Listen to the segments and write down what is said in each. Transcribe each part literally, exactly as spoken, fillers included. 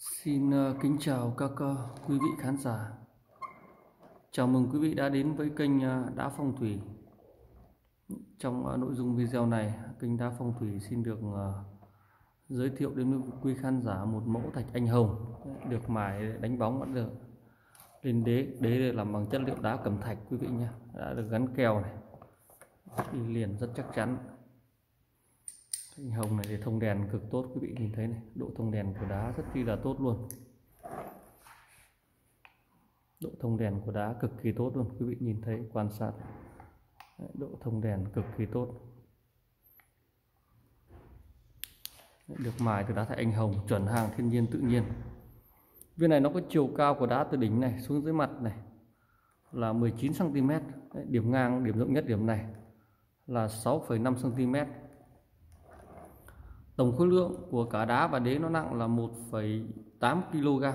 Xin kính chào các quý vị khán giả. Chào mừng quý vị đã đến với kênh Đá Phong Thủy. Trong nội dung video này, kênh Đá Phong Thủy xin được giới thiệu đến quý khán giả một mẫu thạch anh hồng được mài đánh bóng vẫn được lên đế. Đế để làm bằng chất liệu đá cẩm thạch quý vị nhé, đã được gắn kèo này đi liền rất chắc chắn. Anh hồng này thì thông đèn cực tốt, quý vị nhìn thấy này, độ thông đèn của đá rất chi là tốt luôn. Độ thông đèn của đá cực kỳ tốt luôn, quý vị nhìn thấy quan sát. Đấy, độ thông đèn cực kỳ tốt. Đấy, được mài từ đá thạch anh hồng, chuẩn hàng thiên nhiên tự nhiên. Viên này nó có chiều cao của đá từ đỉnh này xuống dưới mặt này là mười chín xăng ti mét. Đấy, điểm ngang, điểm rộng nhất điểm này là sáu phẩy năm xăng ti mét. Tổng khối lượng của cả đá và đế nó nặng là một phẩy tám ki lô gam.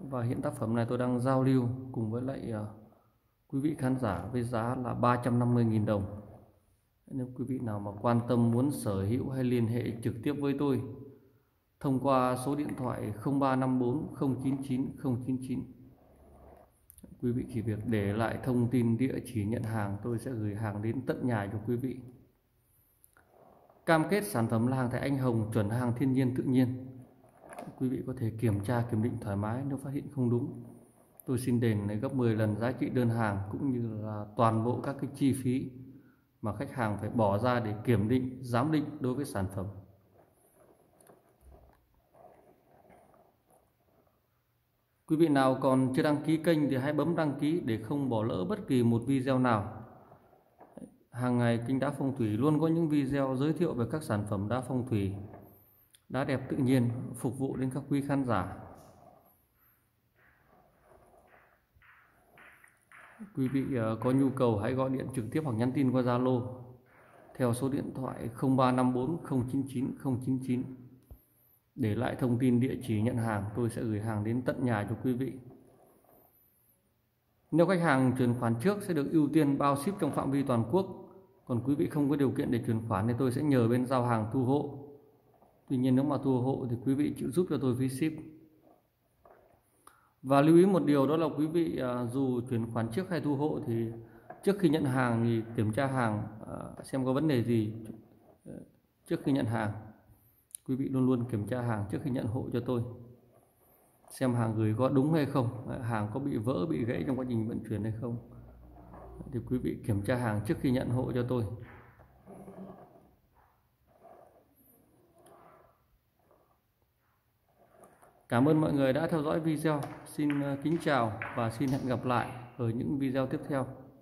Và hiện tác phẩm này tôi đang giao lưu cùng với lại uh, quý vị khán giả với giá là ba trăm năm mươi nghìn đồng. Nếu quý vị nào mà quan tâm muốn sở hữu hay liên hệ trực tiếp với tôi thông qua số điện thoại không ba năm bốn không chín chín không chín chín. Quý vị chỉ việc để lại thông tin địa chỉ nhận hàng, tôi sẽ gửi hàng đến tận nhà cho quý vị. Cam kết sản phẩm là hàng thạch anh hồng chuẩn hàng thiên nhiên tự nhiên. Quý vị có thể kiểm tra kiểm định thoải mái, nếu phát hiện không đúng tôi xin đền lại gấp mười lần giá trị đơn hàng, cũng như là toàn bộ các cái chi phí mà khách hàng phải bỏ ra để kiểm định, giám định đối với sản phẩm. Quý vị nào còn chưa đăng ký kênh thì hãy bấm đăng ký để không bỏ lỡ bất kỳ một video nào. Hàng ngày kênh Đá Phong Thủy luôn có những video giới thiệu về các sản phẩm đá phong thủy, đá đẹp tự nhiên phục vụ đến các quý khán giả. Quý vị có nhu cầu hãy gọi điện trực tiếp hoặc nhắn tin qua Zalo theo số điện thoại không ba năm bốn không chín chín không chín chín. Để lại thông tin địa chỉ nhận hàng, tôi sẽ gửi hàng đến tận nhà cho quý vị. Nếu khách hàng chuyển khoản trước sẽ được ưu tiên bao ship trong phạm vi toàn quốc. Còn quý vị không có điều kiện để chuyển khoản thì tôi sẽ nhờ bên giao hàng thu hộ. Tuy nhiên nếu mà thu hộ thì quý vị chịu giúp cho tôi phí ship. Và lưu ý một điều đó là quý vị à, dù chuyển khoản trước hay thu hộ thì trước khi nhận hàng thì kiểm tra hàng à, xem có vấn đề gì trước khi nhận hàng. Quý vị luôn luôn kiểm tra hàng trước khi nhận hộ cho tôi, xem hàng gửi có đúng hay không, hàng có bị vỡ, bị gãy trong quá trình vận chuyển hay không, thì quý vị kiểm tra hàng trước khi nhận hộ cho tôi. Cảm ơn mọi người đã theo dõi video. Xin kính chào và xin hẹn gặp lại ở những video tiếp theo.